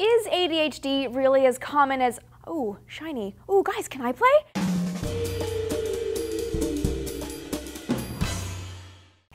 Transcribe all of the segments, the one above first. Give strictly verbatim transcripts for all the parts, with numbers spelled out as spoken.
Is A D H D really as common as, oh, shiny, oh, guys, can I play?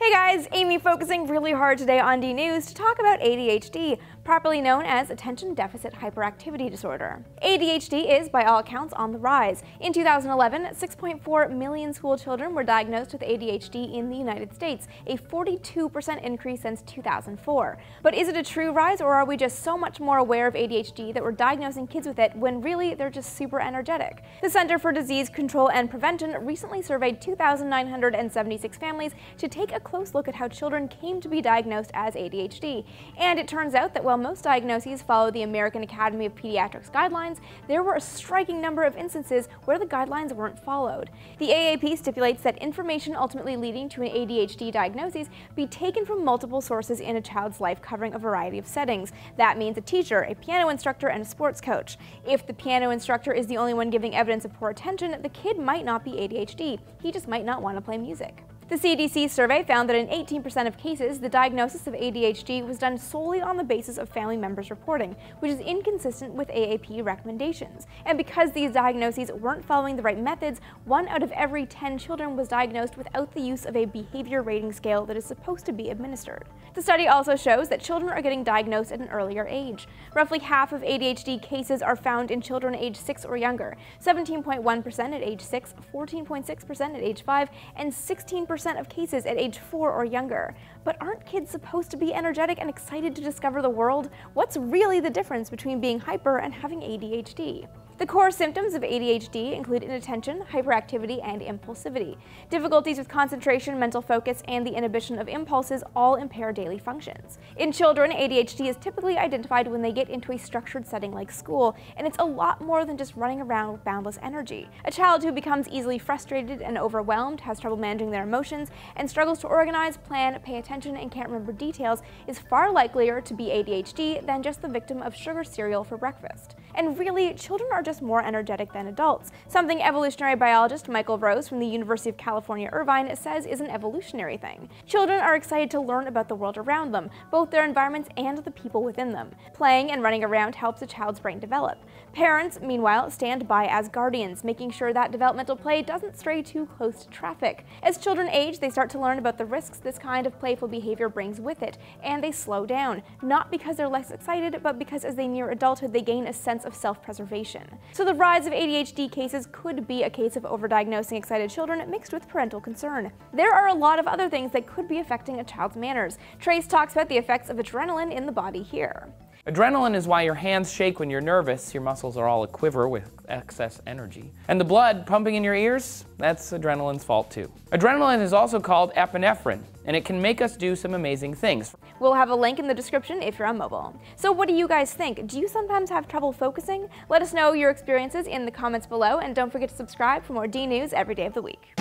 Hey guys, Amy focusing really hard today on DNews to talk about A D H D, properly known as attention deficit hyperactivity disorder. A D H D is, by all accounts, on the rise. In two thousand eleven, six point four million school children were diagnosed with A D H D in the United States, a forty-two percent increase since two thousand four. But is it a true rise, or are we just so much more aware of A D H D that we're diagnosing kids with it when really they're just super energetic? The Center for Disease Control and Prevention recently surveyed two thousand nine hundred seventy-six families to take a close look at how children came to be diagnosed as A D H D. And it turns out that while most diagnoses follow the American Academy of Pediatrics guidelines, there were a striking number of instances where the guidelines weren't followed. The A A P stipulates that information ultimately leading to an A D H D diagnosis be taken from multiple sources in a child's life covering a variety of settings. That means a teacher, a piano instructor, and a sports coach. If the piano instructor is the only one giving evidence of poor attention, the kid might not be A D H D. He just might not want to play music. The C D C survey found that in eighteen percent of cases, the diagnosis of A D H D was done solely on the basis of family members' reporting, which is inconsistent with A A P recommendations. And because these diagnoses weren't following the right methods, one out of every ten children was diagnosed without the use of a behavior rating scale that is supposed to be administered. The study also shows that children are getting diagnosed at an earlier age. Roughly half of A D H D cases are found in children age six or younger, seventeen point one percent at age six, fourteen point six percent at age five, and sixteen percent of cases at age four or younger. But aren't kids supposed to be energetic and excited to discover the world? What's really the difference between being hyper and having A D H D? The core symptoms of A D H D include inattention, hyperactivity, and impulsivity. Difficulties with concentration, mental focus, and the inhibition of impulses all impair daily functions. In children, A D H D is typically identified when they get into a structured setting like school, and it's a lot more than just running around with boundless energy. A child who becomes easily frustrated and overwhelmed, has trouble managing their emotions, and struggles to organize, plan, pay attention, and can't remember details is far likelier to be A D H D than just the victim of sugar cereal for breakfast. And really, children are just more energetic than adults, something evolutionary biologist Michael Rose from the University of California, Irvine says is an evolutionary thing. Children are excited to learn about the world around them, both their environments and the people within them. Playing and running around helps a child's brain develop. Parents, meanwhile, stand by as guardians, making sure that developmental play doesn't stray too close to traffic. As children age, they start to learn about the risks this kind of playful behavior brings with it, and they slow down, not because they're less excited, but because as they near adulthood, they gain a sense of self-preservation. So the rise of A D H D cases could be a case of overdiagnosing excited children mixed with parental concern. There are a lot of other things that could be affecting a child's manners. Trace talks about the effects of adrenaline in the body here. Adrenaline is why your hands shake when you're nervous, your muscles are all a-quiver with excess energy. And the blood pumping in your ears, that's adrenaline's fault too. Adrenaline is also called epinephrine, and it can make us do some amazing things. We'll have a link in the description if you're on mobile. So what do you guys think? Do you sometimes have trouble focusing? Let us know your experiences in the comments below, and don't forget to subscribe for more DNews every day of the week.